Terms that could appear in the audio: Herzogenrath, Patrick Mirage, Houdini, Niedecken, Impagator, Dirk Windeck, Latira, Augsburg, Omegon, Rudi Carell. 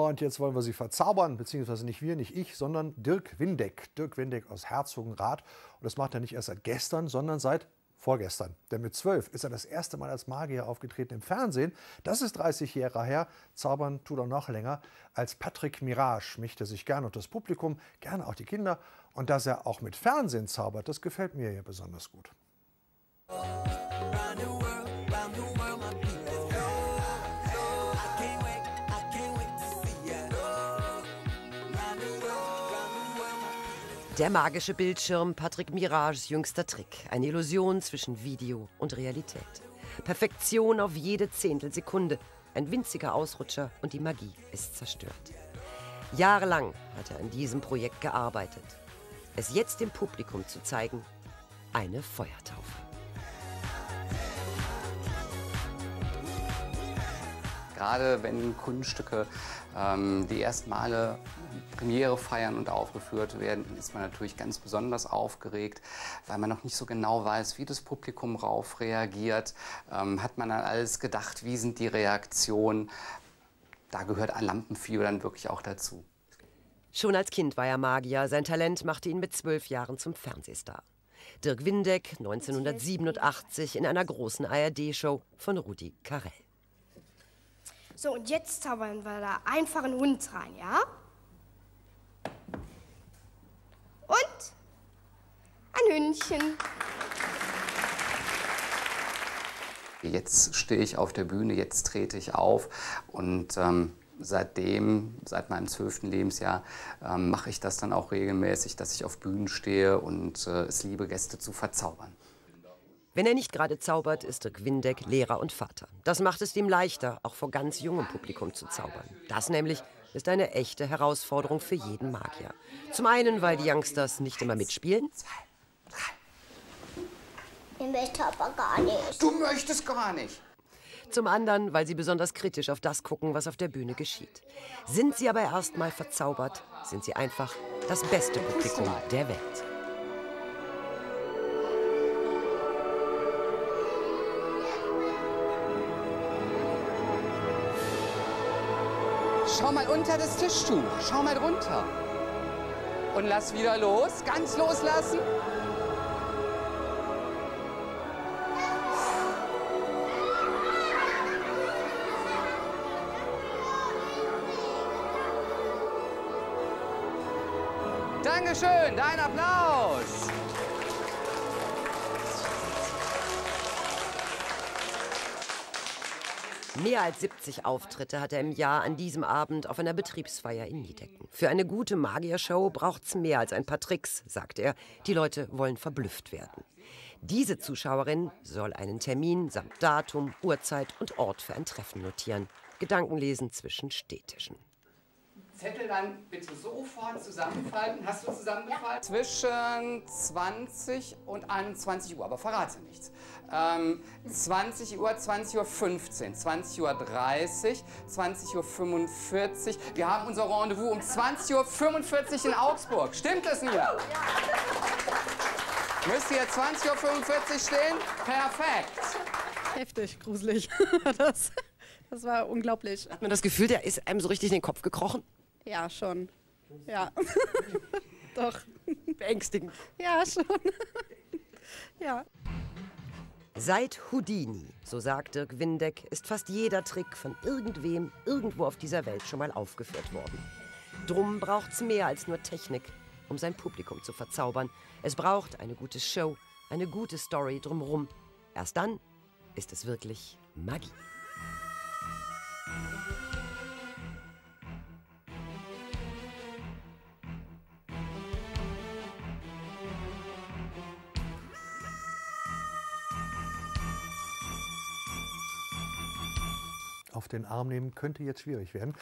Und jetzt wollen wir sie verzaubern, beziehungsweise nicht wir, nicht ich, sondern Dirk Windeck. Dirk Windeck aus Herzogenrath. Und das macht er nicht erst seit gestern, sondern seit vorgestern. Denn mit 12 ist er das erste Mal als Magier aufgetreten im Fernsehen. Das ist 30 Jahre her. Zaubern tut er noch länger. Als Patrick Mirage mischt er sich gern und das Publikum, gerne auch die Kinder. Und dass er auch mit Fernsehen zaubert, das gefällt mir hier besonders gut. Der magische Bildschirm, Patrick Mirages jüngster Trick. Eine Illusion zwischen Video und Realität. Perfektion auf jede Zehntelsekunde. Ein winziger Ausrutscher und die Magie ist zerstört. Jahrelang hat er an diesem Projekt gearbeitet. Es jetzt dem Publikum zu zeigen, eine Feuertaufe. Gerade wenn Kunststücke die ersten Male Premiere feiern und aufgeführt werden, ist man natürlich ganz besonders aufgeregt, weil man noch nicht so genau weiß, wie das Publikum darauf reagiert. Hat man an alles gedacht, wie sind die Reaktionen? Da gehört ein Lampenfieber dann wirklich auch dazu. Schon als Kind war er Magier. Sein Talent machte ihn mit 12 Jahren zum Fernsehstar. Dirk Windeck, 1987, in einer großen ARD-Show von Rudi Carell. So, und jetzt zaubern wir da einfach einen Hund rein, ja? Und ein Hündchen. Jetzt stehe ich auf der Bühne, jetzt trete ich auf. Und seit meinem 12. Lebensjahr, mache ich das dann auch regelmäßig, dass ich auf Bühnen stehe und es liebe, Gäste zu verzaubern. Wenn er nicht gerade zaubert, ist Dirk Windeck Lehrer und Vater. Das macht es ihm leichter, auch vor ganz jungem Publikum zu zaubern. Das nämlich ist eine echte Herausforderung für jeden Magier. Zum einen, weil die Youngsters nicht immer mitspielen. Ich möchte aber gar nicht. Du möchtest gar nicht. Zum anderen, weil sie besonders kritisch auf das gucken, was auf der Bühne geschieht. Sind sie aber erst mal verzaubert, sind sie einfach das beste Publikum der Welt. Schau mal unter das Tischtuch, schau mal runter. Und lass wieder los, ganz loslassen. Dankeschön, dein Applaus. Mehr als 70 Auftritte hat er im Jahr an diesem Abend auf einer Betriebsfeier in Niedecken. Für eine gute Magiershow braucht's mehr als ein paar Tricks, sagt er. Die Leute wollen verblüfft werden. Diese Zuschauerin soll einen Termin samt Datum, Uhrzeit und Ort für ein Treffen notieren. Gedankenlesen zwischen Stehtischen. Zettel dann bitte sofort zusammenfalten. Hast du zusammengefalten? Ja. Zwischen 20 und 21 Uhr, aber verrate nichts. 20 Uhr, 20 Uhr 15, 20 Uhr 30, 20 Uhr 45. Wir haben unser Rendezvous um 20 Uhr 45 in Augsburg. Stimmt es mir? Ja. Müsst ihr 20 Uhr 45 stehen? Perfekt. Heftig, gruselig. Das war unglaublich. Hat man das Gefühl, der ist einem so richtig in den Kopf gekrochen? Ja, schon. Ja. Doch. Beängstigend. Ja, schon. Ja. Seit Houdini, so sagt Dirk Windeck, ist fast jeder Trick von irgendwem irgendwo auf dieser Welt schon mal aufgeführt worden. Drum braucht's mehr als nur Technik, um sein Publikum zu verzaubern. Es braucht eine gute Show, eine gute Story drumherum. Erst dann ist es wirklich Magie. Auf den Arm nehmen könnte jetzt schwierig werden.